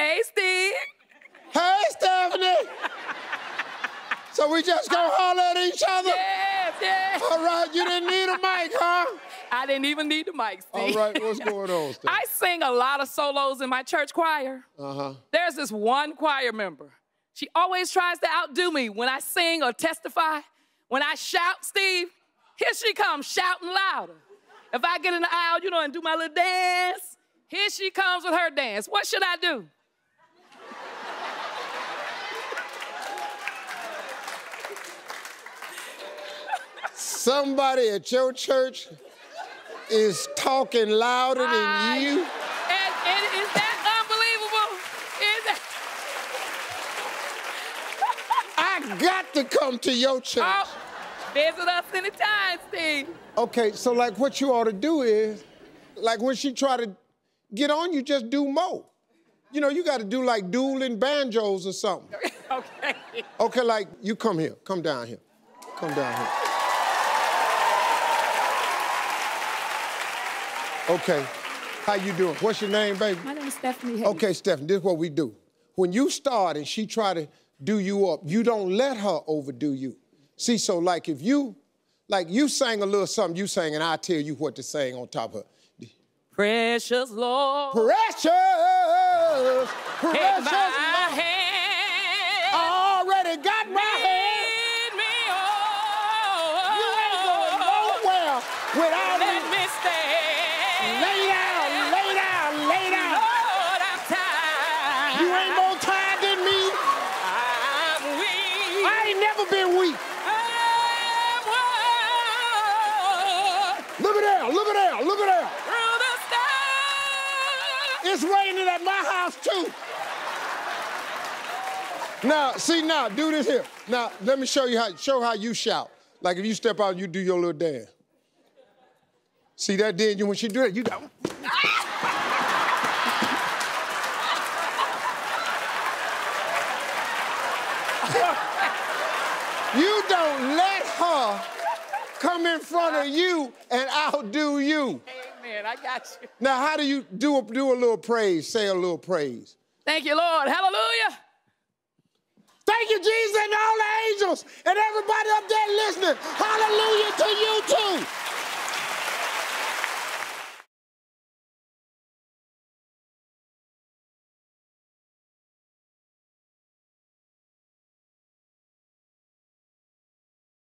Hey, Steve. Hey, Stephanie. So we just gonna holler at each other? Yes, yes. All right, you didn't need a mic, huh? I didn't even need the mic, Steve. All right, what's going on, Steve? I sing a lot of solos in my church choir. Uh-huh. There's this one choir member. She always tries to outdo me when I sing or testify. When I shout, Steve, here she comes shouting louder. If I get in the aisle, you know, and do my little dance, here she comes with her dance. What should I do? Somebody at your church is talking louder than you. And is that unbelievable? Is that... I got to come to your church. Oh, visit us anytime, Steve. Okay, so like what you ought to do is, like when she try to get on you, just do more. You know, you got to do like dueling banjos or something. Okay. Okay, like you come here, come down here, come down here. Okay, how you doing? What's your name, baby? My name is Stephanie Hayes. Okay, Stephanie, this is what we do. When you start and she try to do you up, you don't let her overdo you. See, so like if you, like you sang a little something, you sang and I tell you what to sing on top of her. Precious Lord. Precious, precious Lord. Hand, I already got my hand. Me you ain't going nowhere without let me stay. Lay down, lay down, lay down. Lord, I'm tired. You ain't more tired than me. I'm weak. I ain't never been weak. I'm worn. Look at that, look at that, look at that. Through the stars. It's raining at my house, too. Now, see, now, do this here. Now, let me show how you shout. Like, if you step out, you do your little dance. See that, did you? When she do that, you go. You don't let her come in front of you and outdo you. Amen. I got you. Now, how do you do a little praise? Say a little praise. Thank you, Lord. Hallelujah. Thank you, Jesus, and all the angels and everybody up there listening. Hallelujah to you.